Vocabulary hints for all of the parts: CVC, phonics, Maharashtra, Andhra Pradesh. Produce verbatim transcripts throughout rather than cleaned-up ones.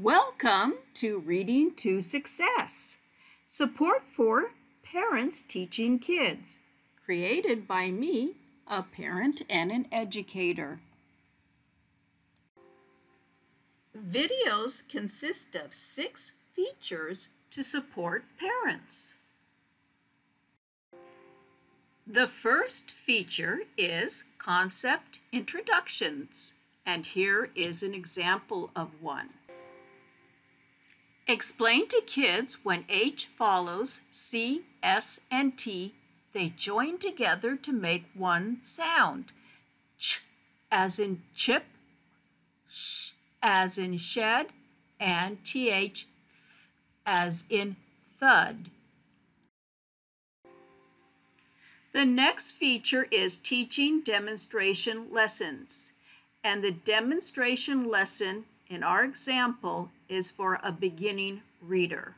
Welcome to Reading to Success, support for parents teaching kids, created by me, a parent and an educator. Videos consist of six features to support parents. The first feature is concept introductions, and here is an example of one. Explain to kids when H follows C, S, and T, they join together to make one sound. Ch as in chip, sh as in shed, and th th as in thud. The next feature is teaching demonstration lessons, and the demonstration lesson in our example is for a beginning reader.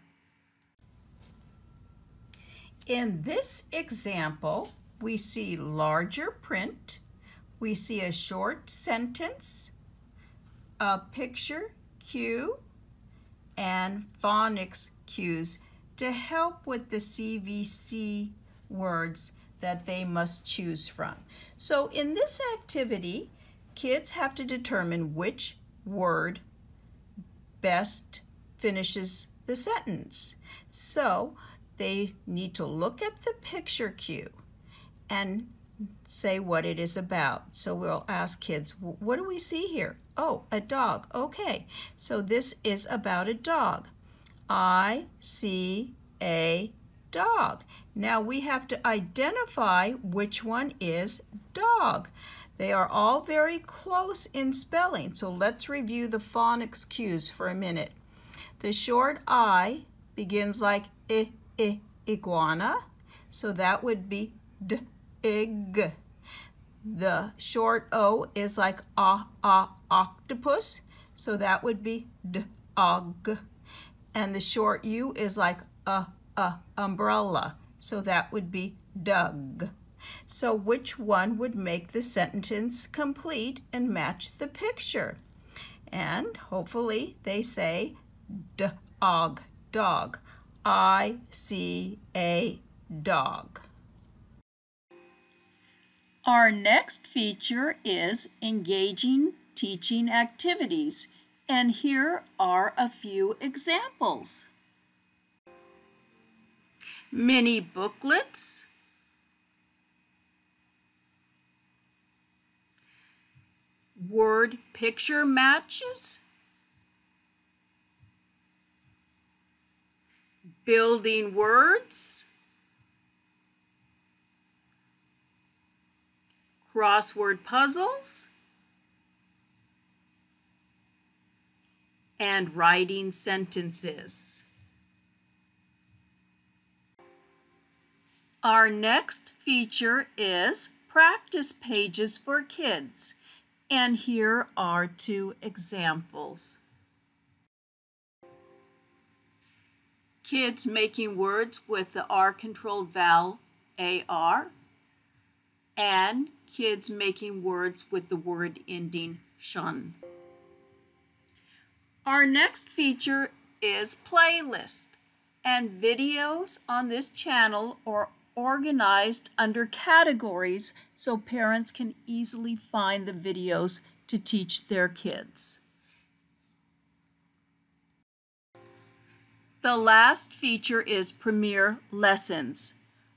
In this example, we see larger print, we see a short sentence, a picture cue, and phonics cues to help with the C V C words that they must choose from. So in this activity, kids have to determine which word best finishes the sentence. So they need to look at the picture cue and say what it is about. So we'll ask kids, what do we see here? Oh, a dog. Okay, so this is about a dog. I see a dog. Now we have to identify which one is dog. They are all very close in spelling, so let's review the phonics cues for a minute. The short I begins like I, I, iguana, so that would be D, ig. The short O is like O, O, octopus, so that would be D, og. And the short U is like A, A, umbrella, so that would be dug. So which one would make the sentence complete and match the picture? And hopefully they say dog, dog. I see a dog. Our next feature is engaging teaching activities, and here are a few examples. Mini booklets, word picture matches, building words, crossword puzzles, and writing sentences. Our next feature is practice pages for kids, and here are two examples. Kids making words with the R-controlled vowel A R, and kids making words with the word ending shun. Our next feature is playlist, and videos on this channel are organized under categories so parents can easily find the videos to teach their kids. The last feature is Premiere Lessons.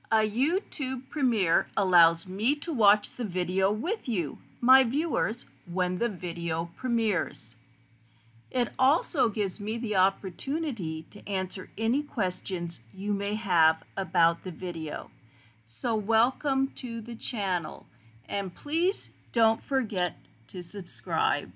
A YouTube Premiere allows me to watch the video with you, my viewers, when the video premieres. It also gives me the opportunity to answer any questions you may have about the video. So welcome to the channel, and please don't forget to subscribe.